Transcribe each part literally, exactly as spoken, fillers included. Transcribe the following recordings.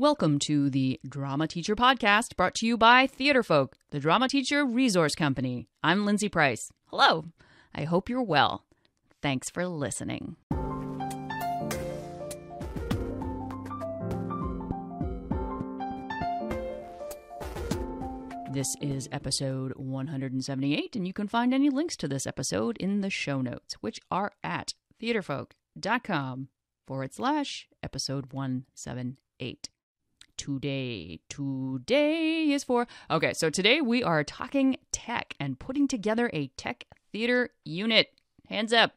Welcome to the Drama Teacher Podcast, brought to you by Theatrefolk, the Drama Teacher Resource Company. I'm Lindsay Price. Hello. I hope you're well. Thanks for listening. This is episode one hundred seventy-eight, and you can find any links to this episode in the show notes, which are at theatrefolk.com forward slash episode one seventy-eight. Today, today is for... Okay, so today we are talking tech and putting together a tech theater unit. Hands up.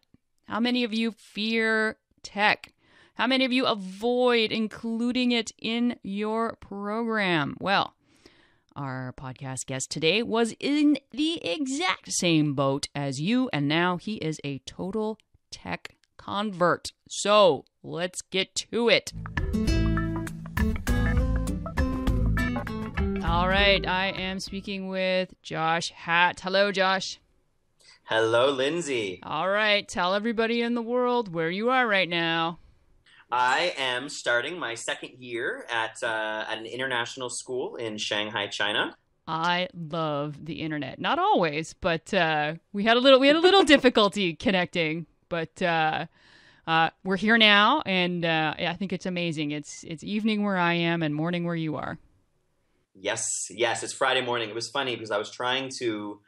How many of you fear tech? How many of you avoid including it in your program? Well, our podcast guest today was in the exact same boat as you, and now he is a total tech convert. So let's get to it. All right, I am speaking with Josh Hatt. Hello, Josh. Hello, Lindsay. All right, tell everybody in the world where you are right now. I am starting my second year at uh, an international school in Shanghai, China. I love the internet. Not always, but uh, we had a little we had a little difficulty connecting. But uh, uh, we're here now, and uh, I think it's amazing. It's it's evening where I am and morning where you are. Yes, yes, it's Friday morning. It was funny because I was trying to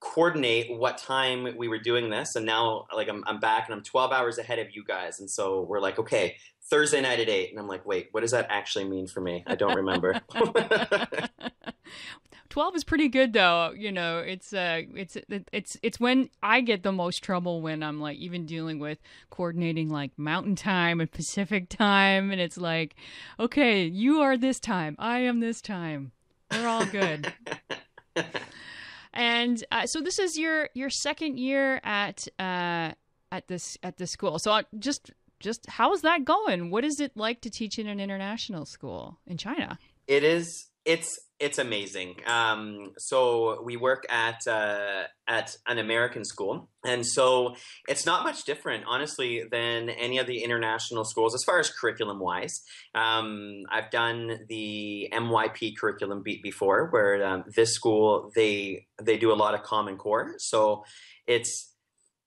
coordinate what time we were doing this, and now like I'm I'm back and I'm twelve hours ahead of you guys, and so we're like, okay, Thursday night at eight, and I'm like, wait, what does that actually mean for me? I don't remember. twelve is pretty good though, you know. It's uh, it's it's it's when I get the most trouble, when I'm like even dealing with coordinating like Mountain Time and Pacific Time, and it's like, okay, you are this time, I am this time, we're all good. And uh, so this is your your second year at uh, at this at this school. So I, just just how is that going? What is it like to teach in an international school in China? It is. It's it's amazing. Um, so we work at uh, at an American school, and so it's not much different, honestly, than any of the international schools as far as curriculum wise. Um, I've done the M Y P curriculum beat before, where um, this school they they do a lot of Common Core, so it's.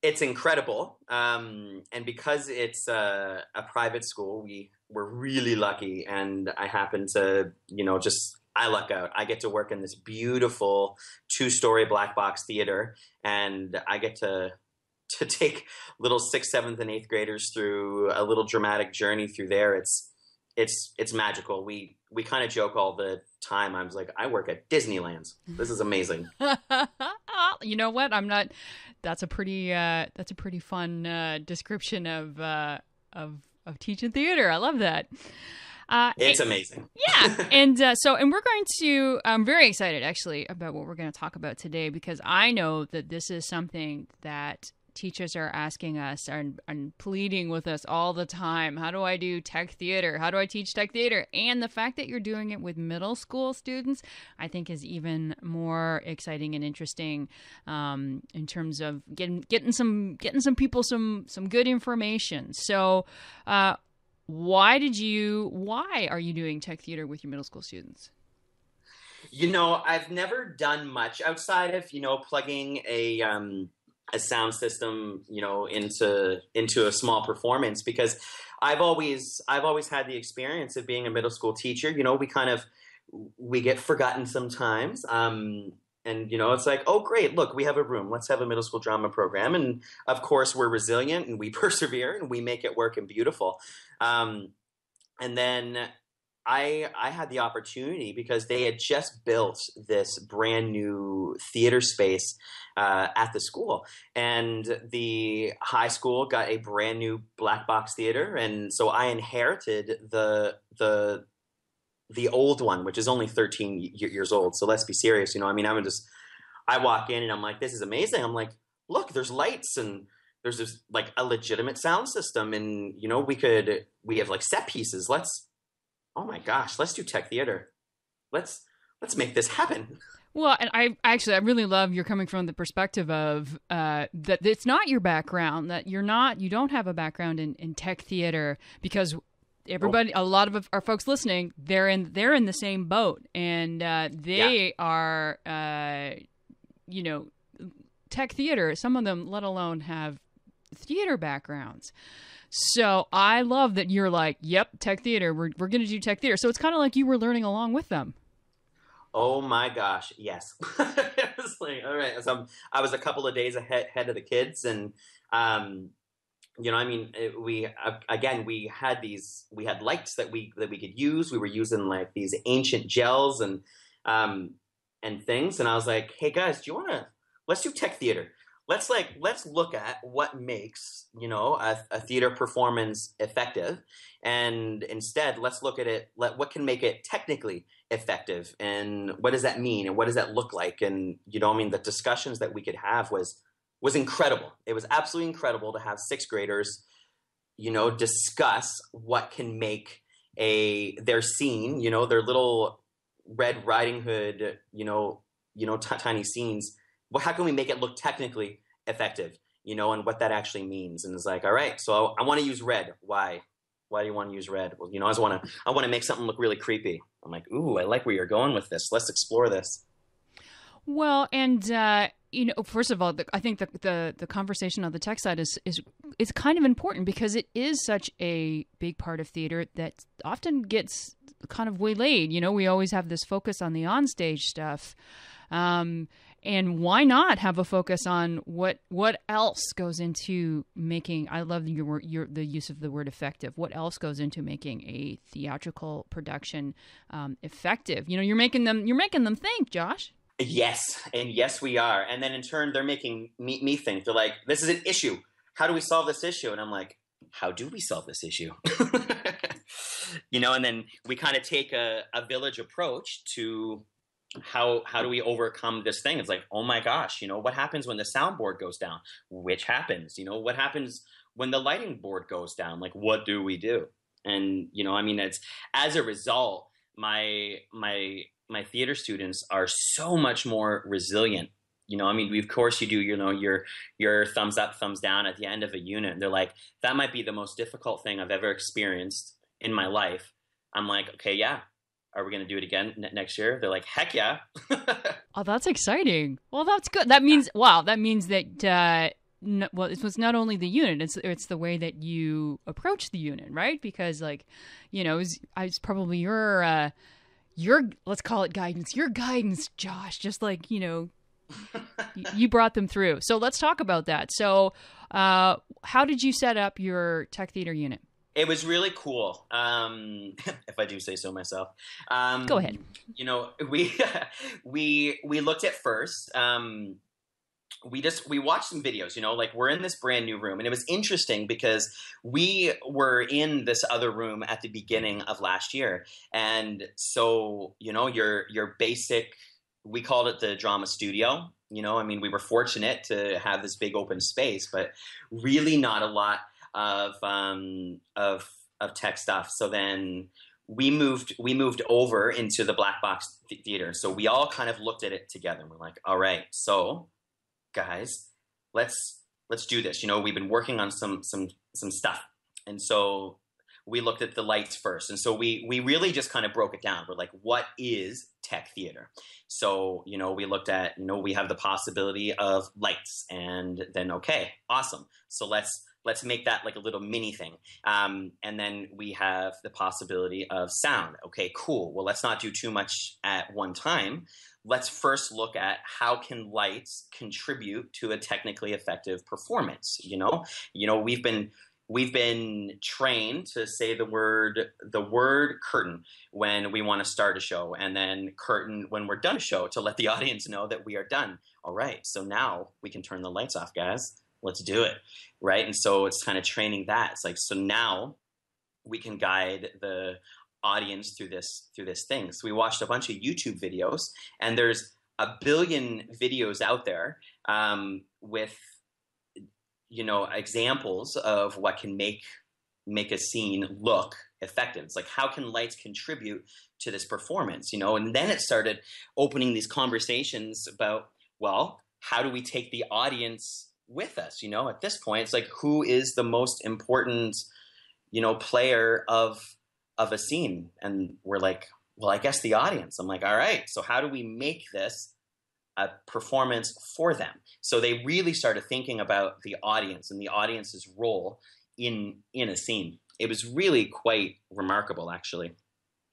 It's incredible, um, and because it's uh, a private school, we were really lucky, and I happen to, you know, just, I luck out. I get to work in this beautiful two-story black box theater, and I get to to take little sixth, seventh, and eighth graders through a little dramatic journey through there. It's it's it's magical. We we kind of joke all the time. I was like, I work at Disneyland. This is amazing. You know what? I'm not. That's a pretty. Uh, that's a pretty fun uh, description of uh, of of teaching theater. I love that. Uh, it's and, amazing. Yeah, and uh, so and we're going to. I'm very excited actually about what we're going to talk about today, because I know that this is something that teachers are asking us and, and pleading with us all the time. How do I do tech theater? How do I teach tech theater? And the fact that you're doing it with middle school students, I think, is even more exciting and interesting um, in terms of getting getting some getting some people some some good information. So, uh, why did you? Why are you doing tech theater with your middle school students? You know, I've never done much outside of, you know, plugging a. Um, a sound system, you know, into into a small performance, because I've always I've always had the experience of being a middle school teacher. You know, we kind of we get forgotten sometimes, um, and you know, it's like, oh great, look, we have a room, let's have a middle school drama program, and of course we're resilient and we persevere and we make it work and beautiful. Um, and then I I had the opportunity, because they had just built this brand new theater space uh, at the school, and the high school got a brand new black box theater, and so I inherited the the the old one, which is only thirteen years old. So let's be serious, you know. I mean, I'm just I walk in and I'm like, this is amazing. I'm like, look, there's lights and. There's this, like a legitimate sound system, and you know, we could we have like set pieces. Let's Oh my gosh, let's do tech theater. Let's let's make this happen. Well, and I actually, I really love you're coming from the perspective of uh, that it's not your background, that you're not, you don't have a background in, in tech theater, because everybody, a lot of our folks listening, they're in they're in the same boat, and uh, they yeah. are, uh, you know, tech theater. Some of them, let alone have theater backgrounds. So I love that you're like, yep, tech theater. We're we're gonna do tech theater. So it's kind of like you were learning along with them. Oh my gosh, yes. It was like, all right. So I was a couple of days ahead, ahead of the kids, and um. You know, I mean, it, we, uh, again, we had these, we had lights that we, that we could use. We were using like these ancient gels and, um, and things. And I was like, hey guys, do you want to, let's do tech theater. Let's like, let's look at what makes, you know, a, a theater performance effective. And instead, let's look at it, let, what can make it technically effective? And what does that mean? And what does that look like? And, you know, I mean, the discussions that we could have was was incredible. It was absolutely incredible to have sixth graders, you know, discuss what can make a their scene, you know, their little Red Riding Hood, you know, you know, t- tiny scenes. Well, how can we make it look technically effective, you know, and what that actually means? And it's like, all right, so I, I want to use red. Why? Why do you want to use red? Well, you know, I just want to, I want to make something look really creepy. I'm like, ooh, I like where you're going with this. Let's explore this. Well, and, uh, you know, first of all, the, I think the, the the conversation on the tech side is is it's kind of important because it is such a big part of theater that often gets kind of waylaid. You know, we always have this focus on the onstage stuff, um, and why not have a focus on what what else goes into making? I love your your the use of the word effective. What else goes into making a theatrical production um, effective? You know, you're making them you're making them think, Josh. Yes. And yes, we are. And then in turn, they're making me, me think. They're like, this is an issue. How do we solve this issue? And I'm like, how do we solve this issue? You know, and then we kind of take a, a village approach to how how do we overcome this thing? It's like, oh my gosh, you know, what happens when the soundboard goes down? Which happens? You know, what happens when the lighting board goes down? Like, what do we do? And, you know, I mean, it's as a result, my my my theater students are so much more resilient. You know, I mean, we, of course you do, you know, your, your thumbs up, thumbs down at the end of a unit. And they're like, that might be the most difficult thing I've ever experienced in my life. I'm like, okay, yeah. Are we going to do it again n- next year? They're like, heck yeah. Oh, that's exciting. Well, that's good. That means, wow. That means that, uh, no, well, it was not only the unit, it's it's the way that you approach the unit, right? Because like, you know, it's it probably your, uh, your, let's call it guidance, your guidance, Josh, just like, you know, you brought them through. So let's talk about that. So uh, how did you set up your tech theater unit? It was really cool, um, if I do say so myself. Um, Go ahead. You know, we we we looked at first. Um, we just we watched some videos, you know, like we're in this brand new room, and it was interesting because we were in this other room at the beginning of last year. And so, you know, your your basic, we called it the drama studio. You know, I mean, we were fortunate to have this big open space, but really not a lot of um of of tech stuff. So then we moved we moved over into the black box theater. So we all kind of looked at it together and we're like, all right, so guys, let's let's do this. You know, we've been working on some some some stuff, and so we looked at the lights first, and so we we really just kind of broke it down. We're like, what is tech theater? So you know, we looked at, you know, we have the possibility of lights, and then okay, awesome. So let's let's make that like a little mini thing, um, and then we have the possibility of sound. Okay, cool. Well, let's not do too much at one time. Let's first look at how can lights contribute to a technically effective performance. You know, you know, we've been we've been trained to say the word the word curtain when we want to start a show, and then curtain when we're done a show to let the audience know that we are done. All right, so now we can turn the lights off, guys. Let's do it, right? And so it's kind of training that. It's like, so now we can guide the audience through this through this thing. So we watched a bunch of YouTube videos, and there's a billion videos out there um, with, you know, examples of what can make make a scene look effective. It's like, how can lights contribute to this performance, you know? And then it started opening these conversations about, well, how do we take the audience with us? You know, at this point, it's like, who is the most important, you know, player of of a scene. And we're like, well, I guess the audience. I'm like, all right, so how do we make this a performance for them? So they really started thinking about the audience and the audience's role in in a scene. It was really quite remarkable, actually.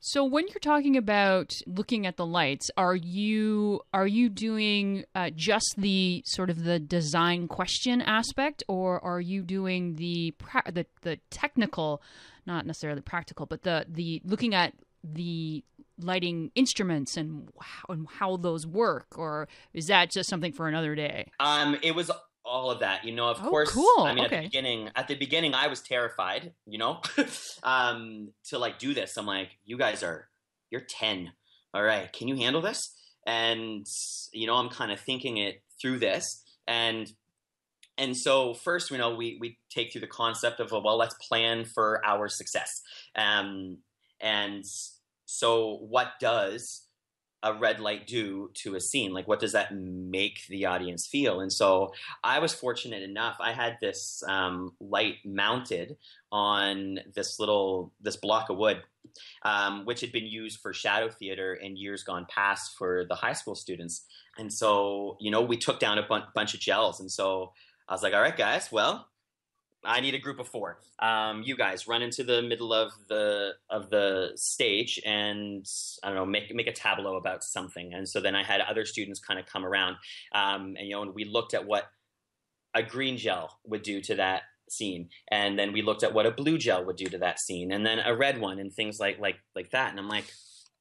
So when you're talking about looking at the lights, are you are you doing uh, just the sort of the design question aspect, or are you doing the pra- the the technical, not necessarily practical, but the the looking at the lighting instruments and how, and how those work, or is that just something for another day? Um, it was all of that, you know. Of oh, course, cool. I mean, okay. at the beginning, at the beginning, I was terrified, you know, um, to like do this. I'm like, you guys are, you're ten, all right? Can you handle this? And you know, I'm kind of thinking it through this, and and so first, you know, we we take through the concept of, well, let's plan for our success, um, and so what does a red light do to a scene? Like, what does that make the audience feel? And so I was fortunate enough. I had this um, light mounted on this little, this block of wood, um, which had been used for shadow theater in years gone past for the high school students. And so, you know, we took down a bun- bunch of gels. And so I was like, all right, guys, well, I need a group of four. Um, you guys run into the middle of the of the stage and, I don't know, make make a tableau about something. And so then I had other students kind of come around, um, and you know, and we looked at what a green gel would do to that scene, and then we looked at what a blue gel would do to that scene, and then a red one, and things like like like that. And I'm like,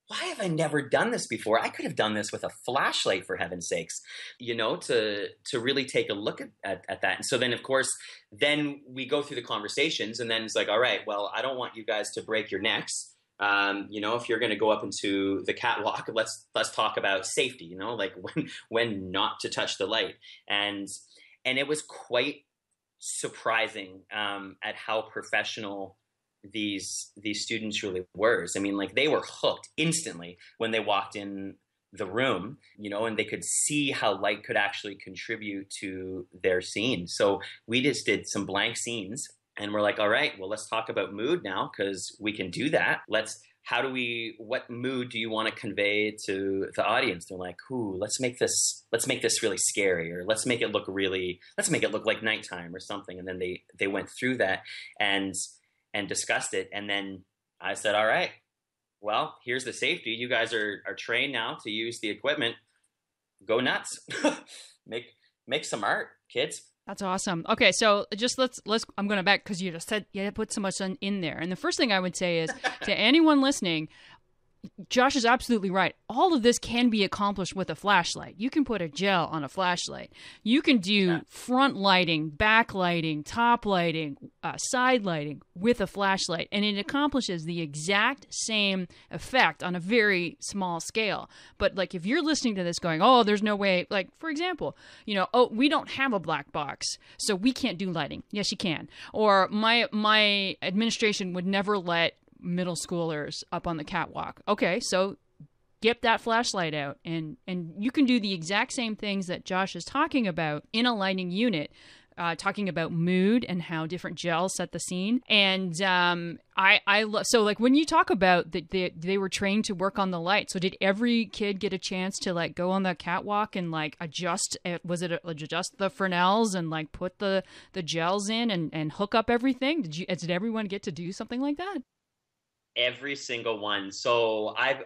why have I never done this before? I could have done this with a flashlight, for heaven's sakes, you know, to to really take a look at, at, at that. And so then, of course, then we go through the conversations, and then it's like, all right, well, I don't want you guys to break your necks. Um, you know, if you're going to go up into the catwalk, let's let's talk about safety, you know, like when when not to touch the light. And and it was quite surprising um, at how professional these these students really were. I mean, like, they were hooked instantly when they walked in the room, you know, and they could see how light could actually contribute to their scene. So we just did some blank scenes, and we're like, all right, well, let's talk about mood now, because we can do that. Let's, how do we, what mood do you want to convey to the audience? They're like, ooh, let's make this, let's make this really scary, or let's make it look really, let's make it look like nighttime or something. And then they they went through that and and discussed it. And then I said, all right, well, here's the safety. You guys are, are trained now to use the equipment. Go nuts. make make some art, kids. That's awesome. Okay, so just let's let's. I'm going to back, because you just said you put so much in there. And the first thing I would say is to anyone listening, Josh is absolutely right. All of this can be accomplished with a flashlight. You can put a gel on a flashlight. You can do yeah. front lighting, back lighting, top lighting, uh, side lighting with a flashlight. And it accomplishes the exact same effect on a very small scale. But like, if you're listening to this going, oh, there's no way, like, for example, you know, oh, we don't have a black box, so we can't do lighting. Yes, you can. Or my, my administration would never let middle schoolers up on the catwalk. Okay, so get that flashlight out, and and you can do the exact same things that Josh is talking about in a lighting unit, uh, talking about mood and how different gels set the scene. And um, I I love, so like when you talk about that they, they were trained to work on the light. So did every kid get a chance to like go on the catwalk and like adjust? Was it adjust the Fresnels and like put the the gels in and and hook up everything? Did you did everyone get to do something like that? Every single one. So I've,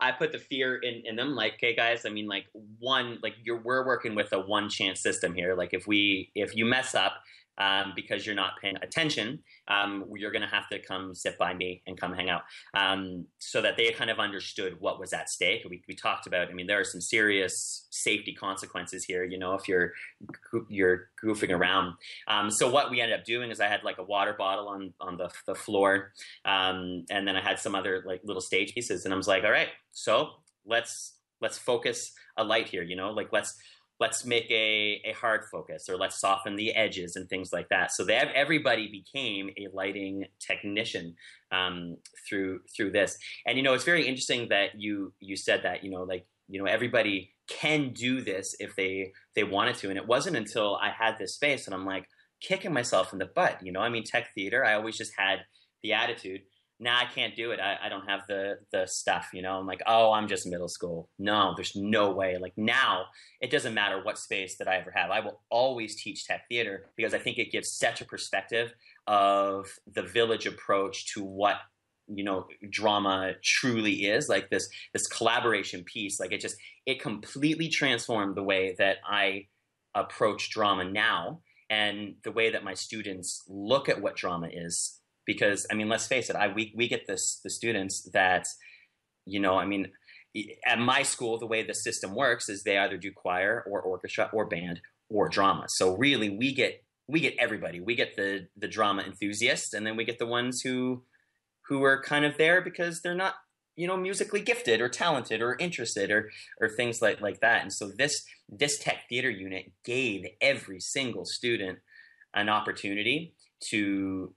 I put the fear in, in them. Like, okay, guys, I mean, like one, like you're, we're working with a one chance system here. Like if we, if you mess up um, because you're not paying attention, um, you're going to have to come sit by me and come hang out. Um, so that they kind of understood what was at stake. We, we talked about, I mean, there are some serious safety consequences here, you know, if you're, you're goofing around. Um, so what we ended up doing is I had like a water bottle on, on the, the floor. Um, and then I had some other like little stage pieces, and I was like, all right, so let's, let's focus a light here, you know, like let's, let's make a, a hard focus, or let's soften the edges and things like that. So they have, everybody became a lighting technician um, through, through this. And, you know, it's very interesting that you, you said that, you know, like, you know, everybody can do this if they, they wanted to. And it wasn't until I had this space and I'm like kicking myself in the butt, you know, I mean, tech theater, I always just had the attitude, nah, I can't do it. I, I don't have the the stuff, you know. I'm like, oh, I'm just middle school. No, there's no way. Like now, it doesn't matter what space that I ever have. I will always teach tech theater because I think it gives such a perspective of the village approach to what, you know, drama truly is, like this this collaboration piece. Like it just, it completely transformed the way that I approach drama now and the way that my students look at what drama is. Because, I mean, let's face it, I we, we get this, the students that, you know, I mean, at my school, the way the system works is they either do choir or orchestra or band or drama. So really, we get we get everybody. We get the the drama enthusiasts, and then we get the ones who who are kind of there because they're not, you know, musically gifted or talented or interested or or things like, like that. And so this this tech theater unit gave every single student an opportunity to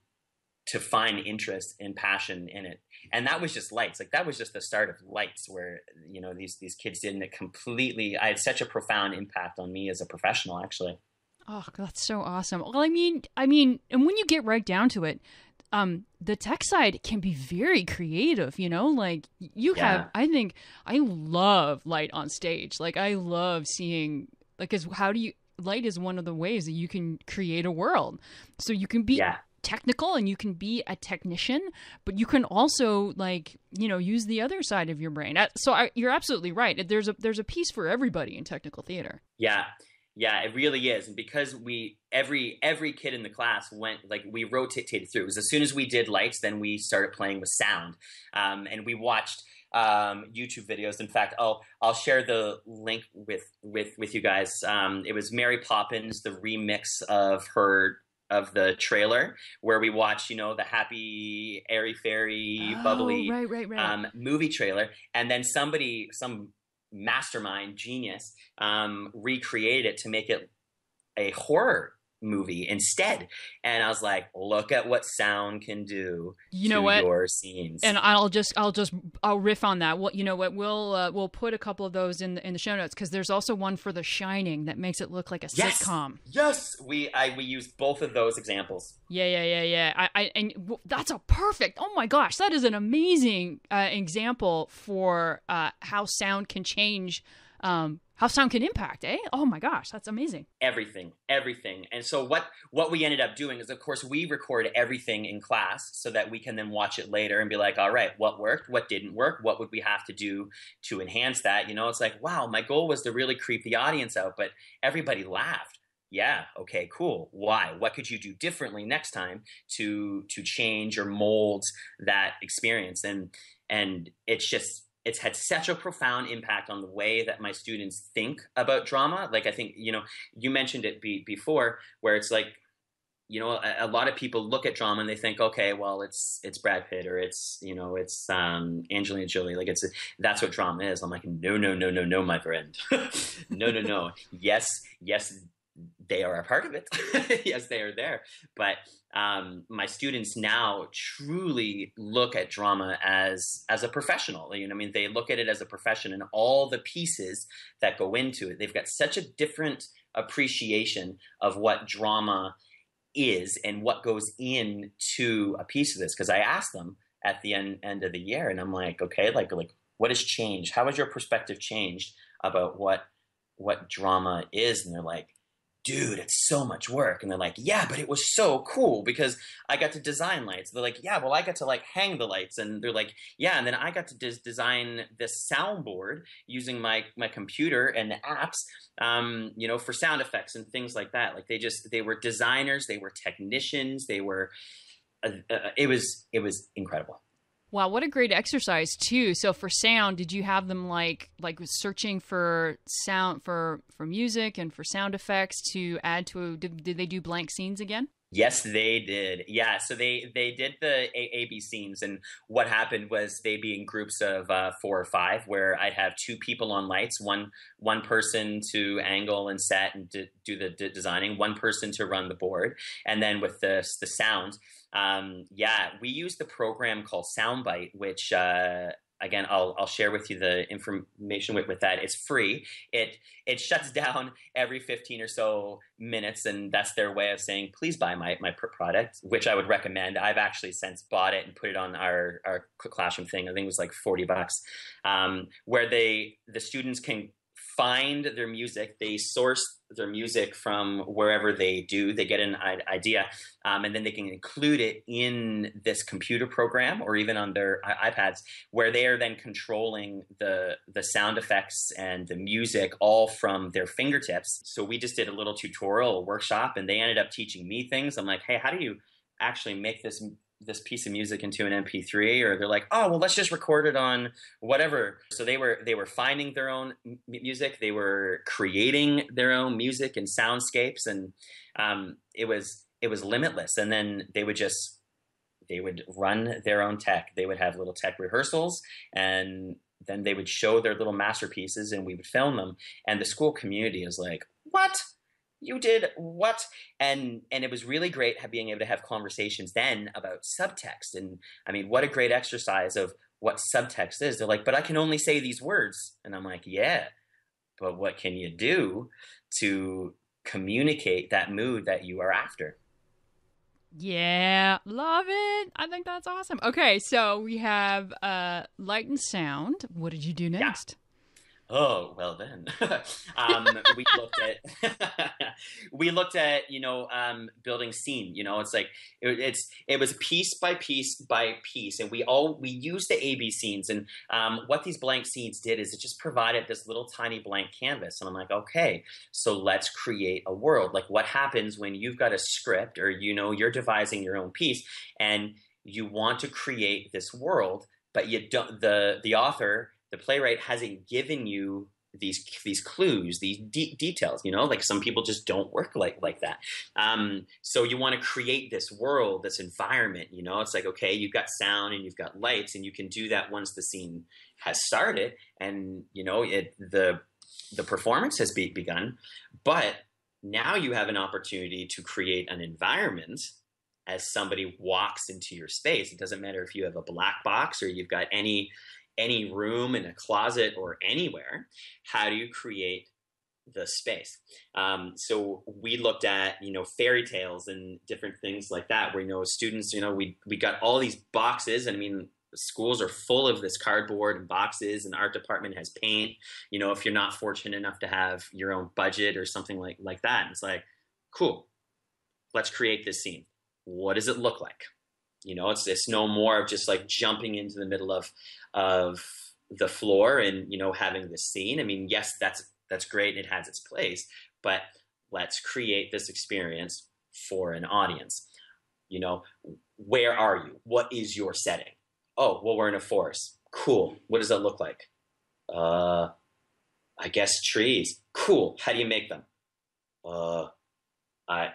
to find interest and passion in it. And that was just Lights. Like that was just the start of Lights, where, you know, these, these kids did it completely. I had such a profound impact on me as a professional, actually. Oh, that's so awesome. Well, I mean, I mean, and when you get right down to it, um, the tech side can be very creative, you know, like you yeah. have, I think I love light on stage. Like I love seeing, like, cause how do you, light is one of the ways that you can create a world. So you can be, yeah. technical, and you can be a technician, but you can also, like, you know, use the other side of your brain. So I, you're absolutely right. There's a there's a piece for everybody in technical theater. Yeah, yeah, it really is. And because we every every kid in the class went, like, we rotated through. It was as soon as we did Lights, then we started playing with sound, um, and we watched um, YouTube videos. In fact, I'll I'll share the link with with with you guys. Um, it was Mary Poppins, the remix of her. of the trailer, where we watch, you know, the happy, airy fairy, oh, bubbly right, right, right. Um, movie trailer. And then somebody, some mastermind genius, um, recreated it to make it a horror movie instead. And I was like, look at what sound can do you know to what? your scenes. And I'll just, I'll just, I'll riff on that. Well, you know what, we'll, uh, we'll put a couple of those in the, in the show notes. Cause there's also one for The Shining that makes it look like a yes! sitcom. Yes. We, I, we used both of those examples. Yeah. Yeah. Yeah. Yeah. I, I and that's a perfect, oh my gosh, that is an amazing uh, example for uh, how sound can change, um, how sound can impact, eh? Oh my gosh, that's amazing. Everything, everything. And so what what we ended up doing is, of course, we record everything in class so that we can then watch it later and be like, all right, what worked? What didn't work? What would we have to do to enhance that? You know, it's like, wow, my goal was to really creep the audience out, but everybody laughed. Yeah, okay, cool. Why? What could you do differently next time to to change or mold that experience? And and it's just, it's had such a profound impact on the way that my students think about drama. Like, I think, you know, you mentioned it be, before, where it's like, you know, a, a lot of people look at drama and they think, okay, well, it's, it's Brad Pitt, or it's, you know, it's um, Angelina Jolie. Like, it's, that's what drama is. I'm like, no, no, no, no, no, my friend. no, no, no. Yes. Yes. They are a part of it. Yes, they are there. But um, my students now truly look at drama as as a professional. You know, I mean, they look at it as a profession and all the pieces that go into it. They've got such a different appreciation of what drama is and what goes into a piece of this. Because I asked them at the end end of the year, and I'm like, okay, like like what has changed? How has your perspective changed about what what drama is? And they're like, dude, it's so much work. And they're like, yeah, but it was so cool because I got to design lights. They're like, yeah, well, I got to like hang the lights. And they're like, yeah. And then I got to des- design this soundboard using my, my computer and the apps, um, you know, for sound effects and things like that. Like they just, they were designers, they were technicians, they were, uh, uh, it was, it was incredible. Wow, what a great exercise too. So for sound, did you have them like like searching for sound for for music and for sound effects to add to a, did, did they do blank scenes again? Yes, they did. Yeah, so they they did the A B scenes, and what happened was they'd be in groups of uh, four or five, where I'd have two people on lights, one one person to angle and set and d- do the d- designing, one person to run the board, and then with the the sound. Um, yeah, we use the program called SoundBite, which uh, again, I'll I'll share with you the information with, with that. It's free. It it shuts down every fifteen or so minutes, and that's their way of saying, please buy my my product, which I would recommend. I've actually since bought it and put it on our our classroom thing. I think it was like forty bucks, um, where they the students can find their music. They source their music from wherever they do. They get an idea, um, and then they can include it in this computer program or even on their iPads, where they are then controlling the the sound effects and the music all from their fingertips. So we just did a little tutorial, a workshop, and they ended up teaching me things. I'm like, hey, how do you actually make this this piece of music into an M P three? Or they're like, oh, well, let's just record it on whatever. So they were they were finding their own music. They were creating their own music and soundscapes, and um, it was it was limitless. And then they would just they would run their own tech. They would have little tech rehearsals, and then they would show their little masterpieces, and we would film them. And the school community is like, what? You did what? And and it was really great being able to have conversations then about subtext. And I mean, what a great exercise of what subtext is. They're like, but I can only say these words. And I'm like, yeah, but what can you do to communicate that mood that you are after? Yeah, love it. I think that's awesome. Okay, so we have uh, light and sound. What did you do next? Yeah. Oh, well then, um, we looked at, we looked at, you know, um, building scene, you know, it's like, it, it's, it was piece by piece by piece. And we all, we used the A B scenes, and, um, what these blank scenes did is it just provided this little tiny blank canvas. And I'm like, okay, so let's create a world. Like, what happens when you've got a script, or, you know, you're devising your own piece and you want to create this world, but you don't, the, the author, the playwright hasn't given you these these clues, these de- details, you know, like some people just don't work like like that. Um, so you want to create this world, this environment, you know, it's like, okay, you've got sound and you've got lights, and you can do that once the scene has started, and you know it the the performance has be- begun. But now you have an opportunity to create an environment. As somebody walks into your space, it doesn't matter if you have a black box or you've got any. any room, in a closet, or anywhere. How do you create the space? Um, so we looked at, you know, fairy tales and different things like that, where, you know, students, you know, we, we got all these boxes, and I mean, schools are full of this cardboard and boxes, and the art department has paint, you know, if you're not fortunate enough to have your own budget or something like, like that. And it's like, cool, let's create this scene. What does it look like? You know, it's it's no more of just like jumping into the middle of of the floor and, you know, having this scene. I mean, yes, that's that's great. It has its place, but let's create this experience for an audience. You know, where are you? What is your setting? Oh, well, we're in a forest. Cool. What does that look like? Uh, I guess trees. Cool. How do you make them? Uh, I.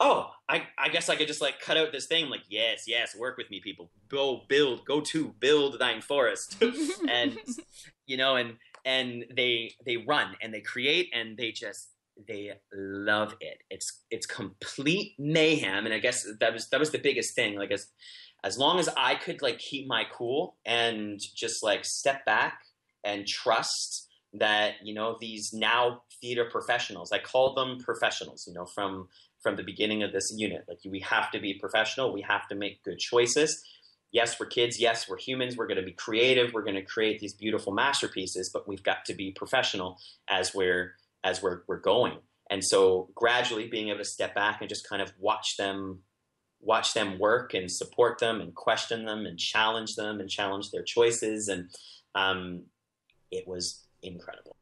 Oh, I, I guess I could just like cut out this thing. I'm like, yes, yes, work with me, people. Go build, go to build thine forest. And, you know, and, and they, they run and they create, and they just, they love it. It's, it's complete mayhem. And I guess that was, that was the biggest thing. Like as, as long as I could like keep my cool and just like step back and trust that, you know, these now theater professionals, I call them professionals, you know, from, from the beginning of this unit. Like, we have to be professional. We have to make good choices. Yes, we're kids. Yes, we're humans. We're going to be creative. We're going to create these beautiful masterpieces, but we've got to be professional as we're, as we're, we're going. And so gradually being able to step back and just kind of watch them, watch them work and support them and question them and challenge them and challenge their choices. And, um, it was incredible.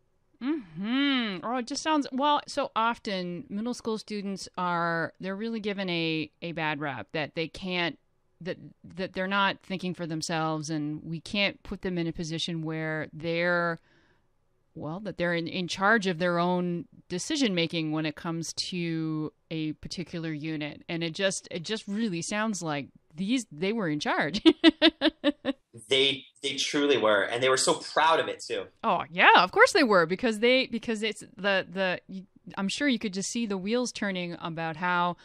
Hmm. Oh, it just sounds, well, so often middle school students are, they're really given a, a bad rap that they can't, that, that they're not thinking for themselves, and we can't put them in a position where they're, well, that they're in, in charge of their own decision-making when it comes to a particular unit. And it just, it just really sounds like these, they were in charge. They they truly were, and they were so proud of it too. Oh yeah, of course they were, because they because it's the the I'm sure you could just see the wheels turning about how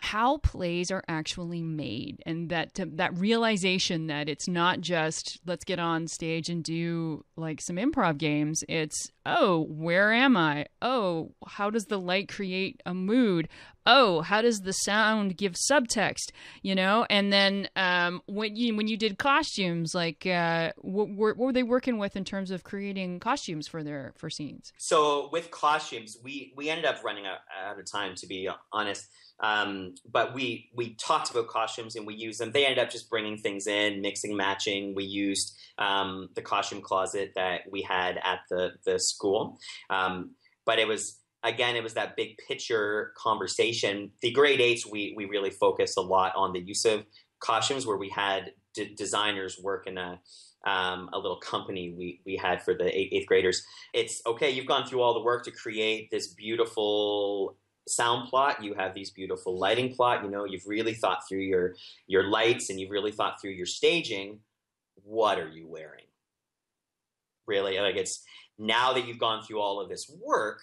how plays are actually made, and that to, that realization that it's not just let's get on stage and do like some improv games. It's, oh, where am I? Oh, how does the light create a mood? Oh, how does the sound give subtext? You know, and then um, when you when you did costumes, like uh, what, what were they working with in terms of creating costumes for their for scenes? So with costumes, we we ended up running out, out of time, to be honest. Um, but we, we talked about costumes and we used them. They ended up just bringing things in, mixing, matching. We used, um, the costume closet that we had at the, the school. Um, but it was, again, it was that big picture conversation. The grade eights, we, we really focused a lot on the use of costumes, where we had d- designers work in a, um, a little company we, we had for the eighth, eighth graders. It's okay. You've gone through all the work to create this beautiful sound plot, you have these beautiful lighting plot, you know, you've really thought through your your lights and you've really thought through your staging. What are you wearing? Really, like, it's now that you've gone through all of this work,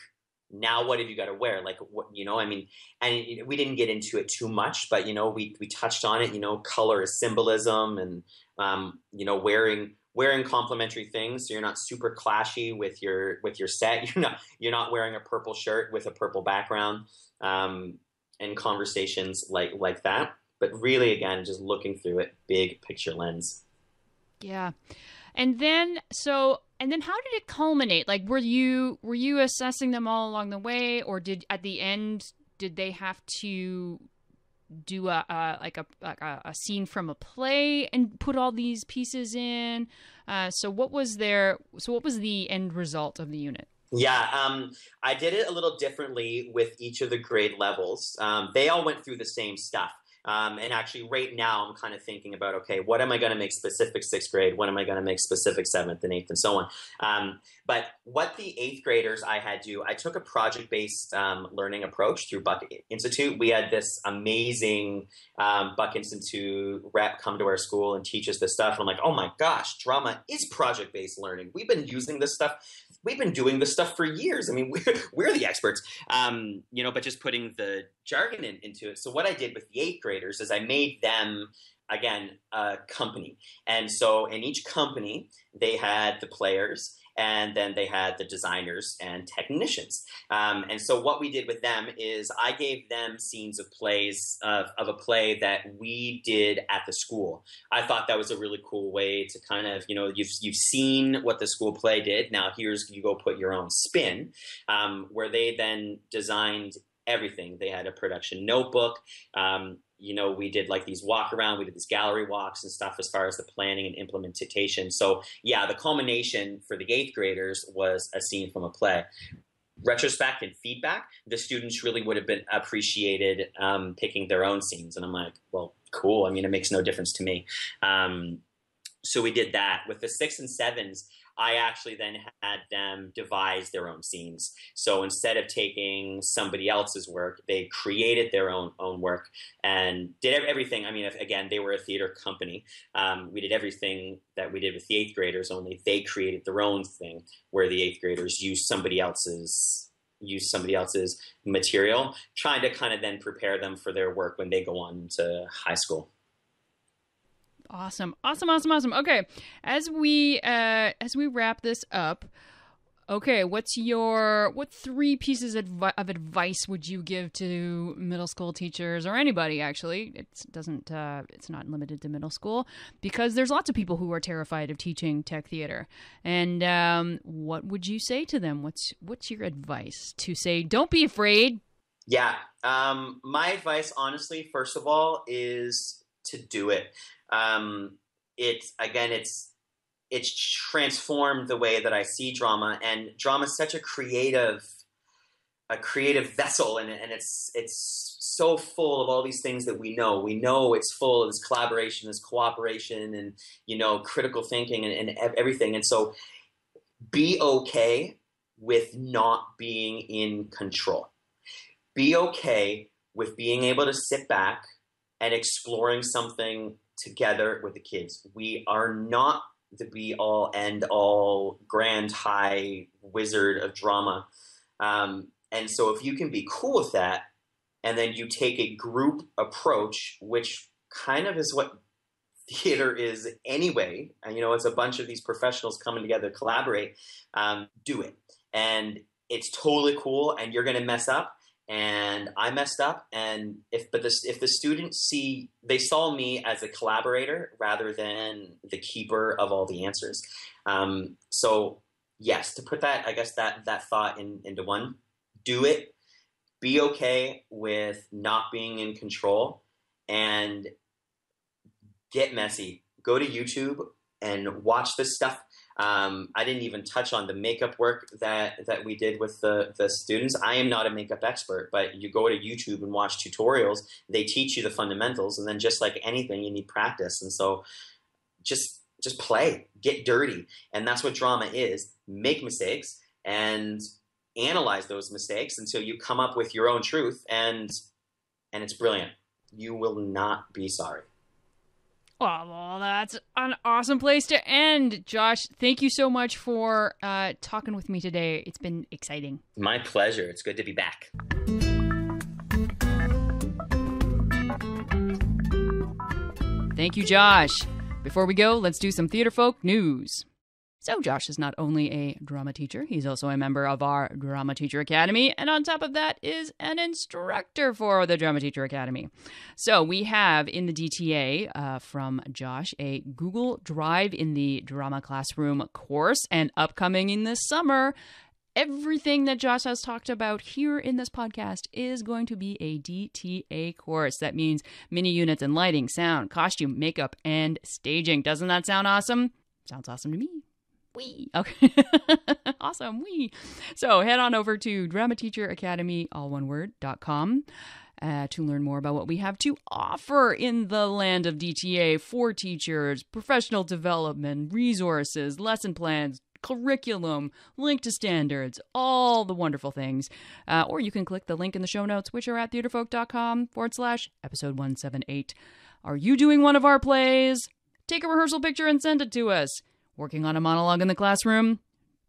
now what have you got to wear? Like, what, you know, I mean, and it, we didn't get into it too much, but, you know, we we touched on it, you know, color is symbolism, and, um, you know, wearing wearing complementary things, so you're not super clashy with your with your set. You're not you're not wearing a purple shirt with a purple background, um, and conversations like like that. But really, again, just looking through it, big picture lens. Yeah, and then so and then how did it culminate? Like, were you were you assessing them all along the way, or did at the end did they have to do a, uh, like a, like a, a scene from a play and put all these pieces in? Uh, so what was their, so what was the end result of the unit? Yeah. Um, I did it a little differently with each of the grade levels. Um, they all went through the same stuff. Um, and actually right now I'm kind of thinking about, okay, what am I going to make specific sixth grade? What am I going to make specific seventh and eighth and so on? Um, but what the eighth graders I had do, I took a project-based um, learning approach through Buck Institute. We had this amazing um, Buck Institute rep come to our school and teach us this stuff. And I'm like, oh my gosh, drama is project-based learning. We've been using this stuff. We've been doing this stuff for years. I mean, we're, we're the experts, um, you know, but just putting the jargon in, into it. So what I did with the eighth graders is I made them, again, a company. And so in each company, they had the players, and then they had the designers and technicians. Um, and so what we did with them is I gave them scenes of plays of, of a play that we did at the school. I thought that was a really cool way to kind of, you know, you've, you've seen what the school play did. Now here's, you go put your own spin, um, where they then designed everything. They had a production notebook. Um, you know, we did like these walk around, we did these gallery walks and stuff as far as the planning and implementation. So yeah, the culmination for the eighth graders was a scene from a play. Retrospect and feedback, the students really would have been appreciated um, picking their own scenes. And I'm like, well, cool. I mean, it makes no difference to me. Um, so we did that. With the six and sevens, I actually then had them devise their own scenes. So instead of taking somebody else's work, they created their own own work and did everything. I mean, if, again, they were a theater company. Um, we did everything that we did with the eighth graders, only they created their own thing, where the eighth graders used somebody else's use somebody else's material, trying to kind of then prepare them for their work when they go on to high school. Awesome. Awesome. Awesome. Awesome. Okay. As we, uh, as we wrap this up, okay, what's your, what three pieces of advice would you give to middle school teachers, or anybody actually? It doesn't, uh, it's not limited to middle school, because there's lots of people who are terrified of teaching tech theater. And, um, what would you say to them? What's, what's your advice to say, don't be afraid? Yeah. Um, my advice, honestly, first of all, is to do it. Um, it's, again, it's, it's transformed the way that I see drama, and drama is such a creative, a creative vessel. And, and it's, it's so full of all these things that we know, we know it's full of this collaboration, this cooperation, and, you know, critical thinking and, and everything. And so be okay with not being in control, be okay with being able to sit back and exploring something together with the kids. We are not the be all end all grand high wizard of drama. Um, and so if you can be cool with that, and then you take a group approach, which kind of is what theater is anyway. And, you know, it's a bunch of these professionals coming together to collaborate. Um, do it. And it's totally cool, and you're going to mess up. And I messed up, and if but this if the students see they saw me as a collaborator rather than the keeper of all the answers. Um, so yes, to put that I guess that that thought in, into one, do it. Be okay with not being in control, and get messy. Go to YouTube and watch this stuff. Um, I didn't even touch on the makeup work that, that we did with the, the students. I am not a makeup expert, but you go to YouTube and watch tutorials. They teach you the fundamentals, and then just like anything, you need practice. And so just just play, get dirty. And that's what drama is. Make mistakes and analyze those mistakes until you come up with your own truth, and and it's brilliant. You will not be sorry. Well, that's an awesome place to end. Josh, thank you so much for uh, talking with me today. It's been exciting. My pleasure. It's good to be back. Thank you, Josh. Before we go, let's do some Theatrefolk news. So Josh is not only a drama teacher, he's also a member of our Drama Teacher Academy, and on top of that is an instructor for the Drama Teacher Academy. So we have in the D T A uh, from Josh a Google Drive in the Drama Classroom course, and upcoming in the summer, everything that Josh has talked about here in this podcast is going to be a D T A course. That means mini units in lighting, sound, costume, makeup, and staging. Doesn't that sound awesome? Sounds awesome to me. Wee. Okay. Awesome. Wee. So head on over to drama teacher academy all one word dot com uh, to learn more about what we have to offer in the land of D T A for teachers, professional development, resources, lesson plans, curriculum, link to standards, all the wonderful things. Uh, or you can click the link in the show notes, which are at theatrefolk.com forward slash episode one seventy-eight. Are you doing one of our plays? Take a rehearsal picture and send it to us. Working on a monologue in the classroom?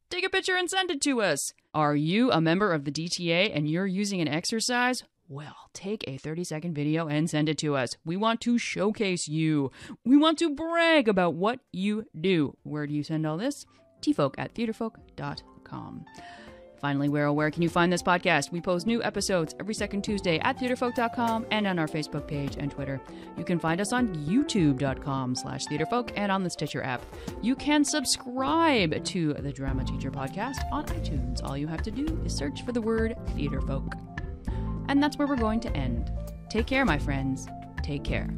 Take a picture and send it to us. Are you a member of the D T A and you're using an exercise? Well, take a thirty second video and send it to us. We want to showcase you. We want to brag about what you do. Where do you send all this? tfolk at theatrefolk.com. Finally, where or where can you find this podcast? We post new episodes every second Tuesday at theatrefolk dot com and on our Facebook page and Twitter. You can find us on youtube.com slash theatrefolk and on the Stitcher app. You can subscribe to the Drama Teacher Podcast on iTunes. All you have to do is search for the word Theatrefolk. And that's where we're going to end. Take care, my friends. Take care.